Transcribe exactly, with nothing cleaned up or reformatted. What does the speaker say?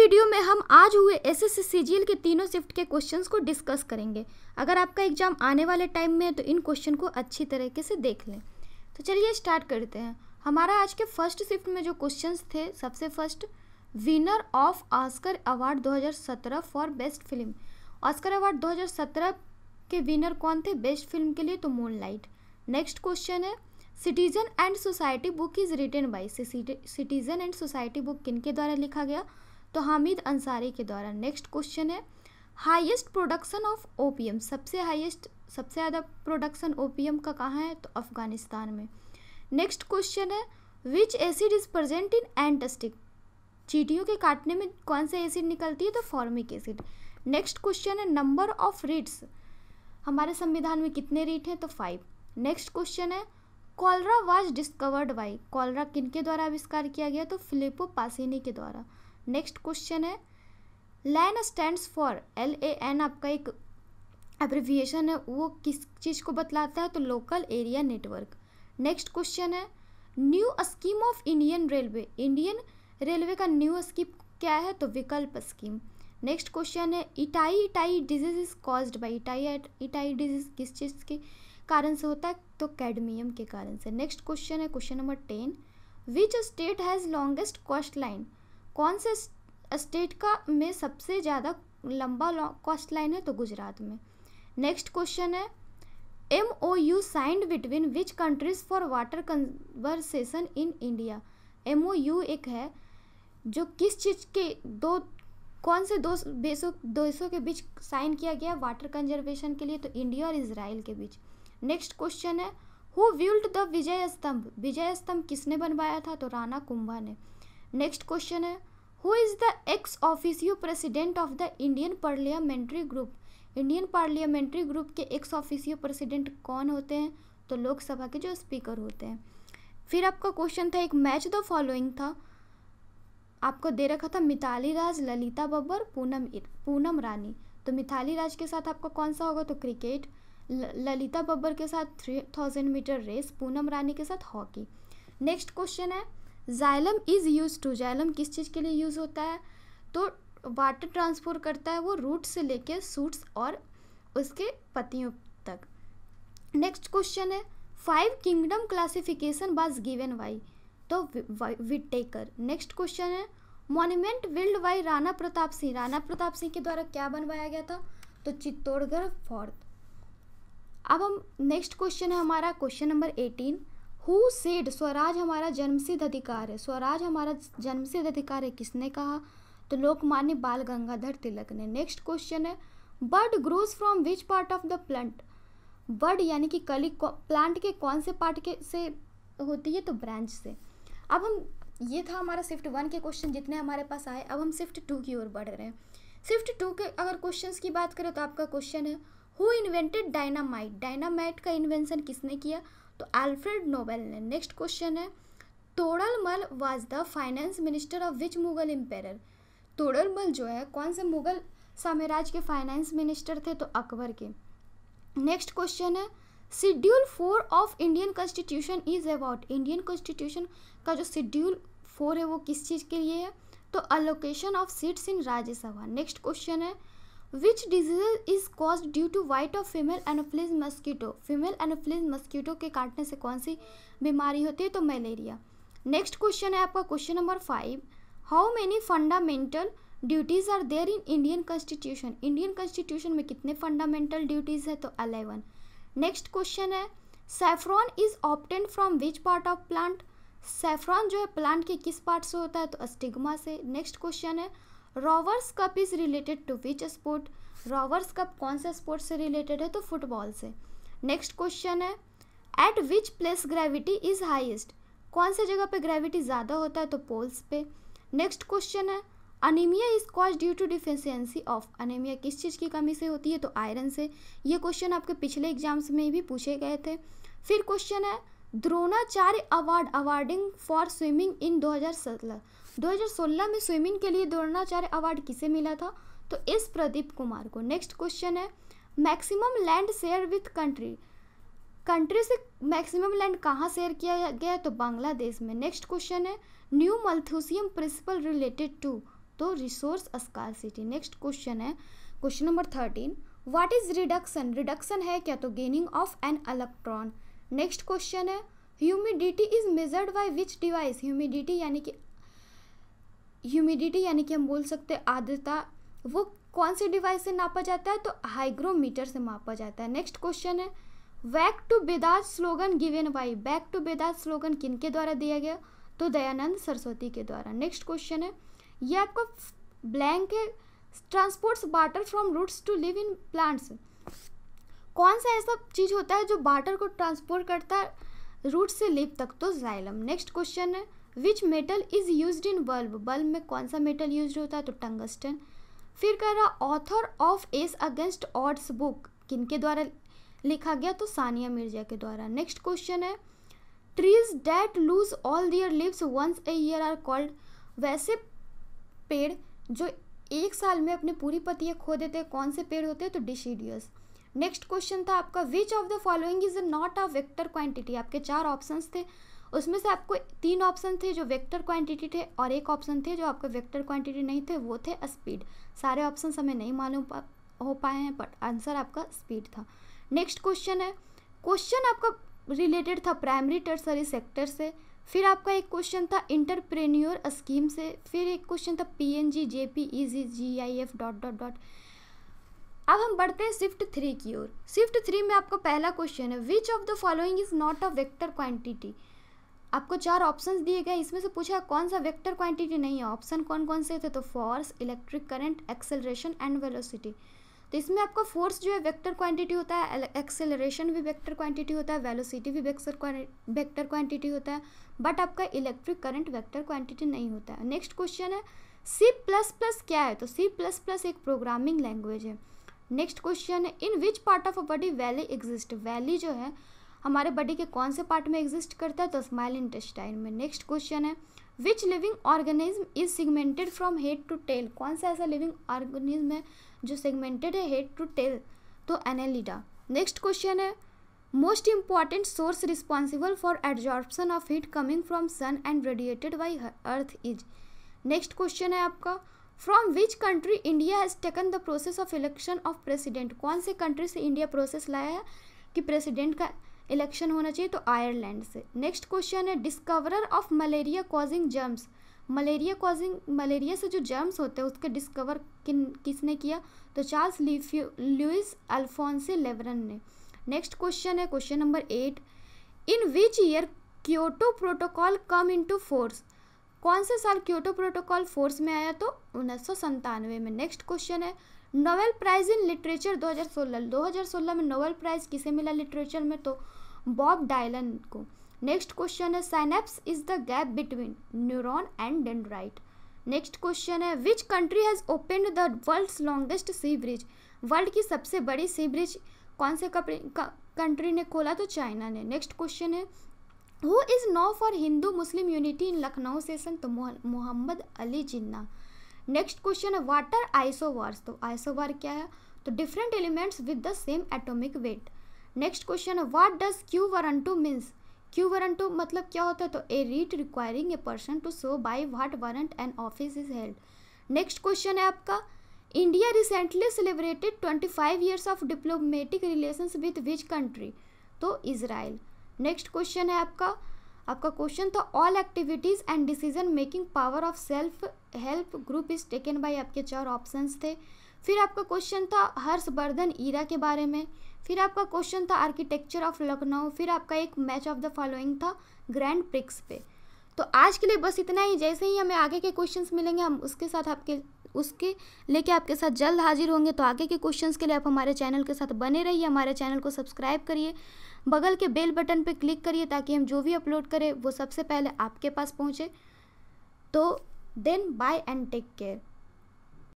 Video में हम आज हुए एसएससी सीजीएल के तीनों शिफ्ट के क्वेश्चंस को डिस्कस करेंगे। अगर आपका एग्जाम आने वाले टाइम में है तो इन क्वेश्चन को अच्छी तरीके से देख लें। तो चलिए स्टार्ट करते हैं। हमारा आज के फर्स्ट शिफ्ट में जो क्वेश्चंस थे, सबसे first winner of Oscar award दो हज़ार सत्रह for best film. Oscar award दो हज़ार सत्रह के विनर कौन थे बेस्ट फिल्म के लिए? तो मूनलाइट। नेक्स्ट क्वेश्चन है citizen and society book is written by. Citizen and society book किनके द्वारा लिखा गया? तो हामिद अंसारी के द्वारा। नेक्स्ट क्वेश्चन है हाईएस्ट प्रोडक्शन ऑफ ओपीएम। सबसे हाईएस्ट सबसे ज़्यादा प्रोडक्शन ओपीएम का कहाँ है? तो अफगानिस्तान में। नेक्स्ट क्वेश्चन है which acid is present in ant sting. चींटियों के काटने में कौन सा एसिड निकलती है? तो फॉर्मिक एसिड। नेक्स्ट क्वेश्चन है नंबर ऑफ रीट्स। हमारे संविधान में कितने रीट हैं? तो फाइव। नेक्स्ट क्वेश्चन है cholera was discovered by. Cholera किनके द्वारा आविष्कार किया गया? तो फिलिपो पासिनी के द्वारा। नेक्स्ट क्वेश्चन है LAN stands for. L A N आपका एक एब्रिविएशन है, वो किस चीज़ को बतलाता है? तो local area network. Next question है new scheme of Indian railway. Indian railway का न्यू स्कीम क्या है? तो विकल्प स्कीम। नेक्स्ट क्वेश्चन है itai itai disease is caused by. Itai itai disease किस चीज़ के कारण से होता है? तो कैडमियम के कारण से। नेक्स्ट क्वेश्चन है question number ten which state has longest coast line. कौन से स्टेट का में सबसे ज़्यादा लंबा कोस्ट लाइन है? तो गुजरात में। नेक्स्ट क्वेश्चन है M O U signed between which countries for water conservation in India. M O U एक है जो किस चीज़ के दो कौन से दो देशों देशों के बीच साइन किया गया वाटर कंजर्वेशन के लिए? तो इंडिया और इसराइल के बीच। नेक्स्ट क्वेश्चन है who built the Vijay Stambh. Vijay स्तंभ किसने बनवाया था? तो राणा कुंभा ने। नेक्स्ट क्वेश्चन है who is the ex officio president of the Indian parliamentary group. Indian parliamentary group के एक्स ऑफिशियो प्रेसिडेंट कौन होते हैं? तो लोकसभा के जो स्पीकर होते हैं। फिर आपका क्वेश्चन था एक मैच द फॉलोइंग था, आपको दे रखा था मिताली राज, ललिता बब्बर, पूनम पूनम रानी। तो मिताली राज के साथ आपका कौन सा होगा? तो क्रिकेट। ललिता बब्बर के साथ three thousand meter race, Poonam Rani के साथ हॉकी। नेक्स्ट क्वेश्चन है xylem is use to. Xylem किस चीज़ के लिए यूज़ होता है? तो वाटर ट्रांसफर करता है वो रूट से लेके सूट्स और उसके पत्तियों तक। नेक्स्ट क्वेश्चन है five kingdom classification was given by. तो विटेकर। नेक्स्ट क्वेश्चन है monument build by Rana Pratap Singh. Rana Pratap Singh के द्वारा क्या बनवाया गया था? तो चित्तौड़गढ़ फोर्ट। अब हम नेक्स्ट क्वेश्चन है हमारा question number eighteen who said. Swaraj हमारा जन्मसिद्ध अधिकार है। स्वराज हमारा जन्मसिद्ध अधिकार है किसने कहा? तो लोकमान्य बाल गंगाधर तिलक ने। नेक्स्ट क्वेश्चन है bird grows from which part of the plant. Bird यानी कि कली प्लांट के कौन से पार्ट के से होती है? तो ब्रांच से। अब हम ये था हमारा शिफ्ट वन के क्वेश्चन जितने हमारे पास आए। अब हम शिफ्ट टू की ओर बढ़ रहे हैं। शिफ्ट टू के अगर क्वेश्चंस की बात करें तो आपका क्वेश्चन है हु इन्वेंटेड डायनामाइट। डायनामाइट का इन्वेंशन किसने किया? तो अल्फ्रेड नोबेल ने। नेक्स्ट क्वेश्चन है Todarmal was the finance minister of which Mughal empire. Todarmal जो है कौन से मुगल साम्राज्य के फाइनेंस मिनिस्टर थे? तो अकबर के। नेक्स्ट क्वेश्चन है schedule four of Indian constitution is about. Indian constitution का जो शेड्यूल फोर है वो किस चीज़ के लिए है? तो allocation of seats in Rajya Sabha. Next question है which disease is cause due to bite of female anopheles mosquito. Female anopheles mosquito के काटने से कौन सी बीमारी होती है? तो मलेरिया। नेक्स्ट क्वेश्चन है आपका question number five how many fundamental duties are there in Indian constitution. Indian constitution में कितने फंडामेंटल ड्यूटीज़ है? तो अलेवन। नेक्स्ट क्वेश्चन है saffron is obtained from which part of plant. Saffron जो है plant के किस पार्ट से होता है? तो स्टिग्मा से। नेक्स्ट क्वेश्चन है Rovers cup is related to which sport. Rovers cup कौन से स्पोर्ट से रिलेटेड है? तो फुटबॉल से। नेक्स्ट क्वेश्चन है at which place gravity is highest. कौन से जगह पे ग्रेविटी ज़्यादा होता है? तो पोल्स पे। नेक्स्ट क्वेश्चन है anaemia is cause due to deficiency of. Anaemia किस चीज़ की कमी से होती है? तो आयरन से। ये क्वेश्चन आपके पिछले एग्जाम्स में भी पूछे गए थे। फिर क्वेश्चन है Dronacharya award awarding for swimming in दो हज़ार सोलह। दो हज़ार सोलह में स्विमिंग के लिए द्रोणाचार्य अवार्ड किसे मिला था? तो एस प्रदीप कुमार को। नेक्स्ट क्वेश्चन है maximum land share with country. Country से मैक्सिमम लैंड कहाँ शेयर किया गया? तो बांग्लादेश में। नेक्स्ट क्वेश्चन है new Malthusian principle related to. तो रिसोर्स स्कार्सिटी। नेक्स्ट क्वेश्चन है question number thirteen, what is reduction. Reduction है क्या तो gaining of an electron. Next question है humidity is measured by which device. Humidity यानी कि humidity यानी कि हम बोल सकते हैं आर्द्रता, वो कौन सी डिवाइस से नापा जाता है तो हाइग्रोमीटर से मापा जाता है। नेक्स्ट क्वेश्चन है back to Vedas slogan given by. Back to Vedas slogan किनके द्वारा दिया गया तो दयानंद सरस्वती के द्वारा। नेक्स्ट क्वेश्चन है ये आपको ब्लैंक है, transports water from roots to leave in plants. कौन सा ऐसा चीज होता है जो वाटर को ट्रांसपोर्ट करता है रूट से लिव तक तो जाइलम। नेक्स्ट क्वेश्चन है which metal is used in bulb. Bulb में कौन सा मेटल यूज होता है तो टंगस्टन। फिर कह रहा author of ace against odds book किनके द्वारा लिखा गया तो सानिया मिर्जा के द्वारा। नेक्स्ट क्वेश्चन है trees that lose all their leaves once a year are called. वैसे पेड़ जो एक साल में अपने पूरी पत्तियाँ खो देते हैं कौन से पेड़ होते हैं तो डिसीडियस। नेक्स्ट क्वेश्चन था आपका which of the following is not a vector quantity. आपके चार ऑप्शंस थे, उसमें से आपको तीन ऑप्शन थे जो वेक्टर क्वांटिटी थे और एक ऑप्शन थे जो आपका वेक्टर क्वांटिटी नहीं थे, वो थे स्पीड। सारे ऑप्शन हमें नहीं मालूम हो पाए हैं बट आंसर आपका स्पीड था। नेक्स्ट क्वेश्चन है क्वेश्चन आपका रिलेटेड था प्राइमरी टर्सरी सेक्टर से, फिर आपका एक क्वेश्चन था इंटरप्रेन्योर स्कीम से, फिर एक क्वेश्चन था PNG JPEG GIF dot dot dot. अब हम बढ़ते हैं शिफ्ट थ्री की ओर। शिफ्ट थ्री में आपका पहला क्वेश्चन है which of the following is not a vector quantity. आपको चार ऑप्शंस दिए गए, इसमें से पूछा कौन सा वेक्टर क्वांटिटी नहीं है। ऑप्शन कौन कौन से थे तो force, electric current, acceleration and velocity. तो इसमें आपका फोर्स जो है वेक्टर क्वांटिटी होता है, एक्सेलरेशन भी वेक्टर क्वांटिटी होता है, वेलोसिटी भी वेक्टर वेक्टर क्वांटिटी होता है, बट आपका इलेक्ट्रिक करंट वेक्टर क्वांटिटी नहीं होता है। नेक्स्ट क्वेश्चन है सी प्लस प्लस क्या है तो सी प्लस प्लस एक प्रोग्रामिंग लैंग्वेज है। नेक्स्ट क्वेश्चन है in which part of a body villi exist. Villi जो है हमारे बॉडी के कौन से पार्ट में एग्जिस्ट करता है तो स्मॉल इंटेस्टाइन में। नेक्स्ट क्वेश्चन है which living organism is segmented from head to tail. कौन सा ऐसा लिविंग ऑर्गेनिज्म है जो सेगमेंटेड है हेड टू टेल तो एनेलिडा। नेक्स्ट क्वेश्चन है most important source responsible for absorption of heat coming from sun and radiated by earth is. Next question है आपका from which country India has taken the process of election of president. कौन से country से India process लाया है कि president का election होना चाहिए तो आयरलैंड से। नेक्स्ट क्वेश्चन है discoverer of malaria causing germs. Malaria causing malaria से जो जर्म्स होते हैं उसके डिस्कवर किन किसने किया तो चार्ल्स लुइस अल्फोंसे लेवरन ने। नेक्स्ट क्वेश्चन है question number eight in which year Kyoto protocol come in to force. कौन से साल क्योटो प्रोटोकॉल फोर्स में आया तो उन्नीस सौ संतानवे में। नेक्स्ट क्वेश्चन है नोबेल प्राइज इन लिटरेचर दो हज़ार सोलह। दो हज़ार सोलह में नोबेल प्राइज किसे मिला लिटरेचर में तो बॉब डायलन को। नेक्स्ट क्वेश्चन है synapse is the gap between neuron and dendrite. Next question है which country has open the world's longest sea bridge. World की सबसे बड़ी सी ब्रिज कौन से कंट्री ने खोला तो चाइना ने। नेक्स्ट क्वेश्चन है who is known for Hindu Muslim unity in Lucknow session तो मोहम्मद अली जिन्ना। नेक्स्ट क्वेश्चन है वाटर आइसोवार्स तो आइसोवार क्या है तो different elements with the same atomic weight. Next question है what does quo warranto means. Quo warranto मतलब क्या होता है तो a writ requiring a person to show by what warrant an office is held. Next question है आपका India recently celebrated twenty five years of diplomatic relations with which country तो Israel. Next question है आपका आपका question था all activities and decision making power of self help group is taken by. आपके चार options थे, फिर आपका क्वेश्चन था हर्षवर्धन ईरा के बारे में, फिर आपका क्वेश्चन था आर्किटेक्चर ऑफ लखनऊ, फिर आपका एक मैच ऑफ द फॉलोइंग था ग्रैंड प्रिक्स पे। तो आज के लिए बस इतना ही, जैसे ही हमें आगे के क्वेश्चंस मिलेंगे हम उसके साथ आपके उसके लेके आपके साथ जल्द हाजिर होंगे। तो आगे के क्वेश्चंस के लिए आप हमारे चैनल के साथ बने रहिए, हमारे चैनल को सब्सक्राइब करिए, बगल के बेल बटन पर क्लिक करिए ताकि हम जो भी अपलोड करें वो सबसे पहले आपके पास पहुंचे। तो then bye and take care.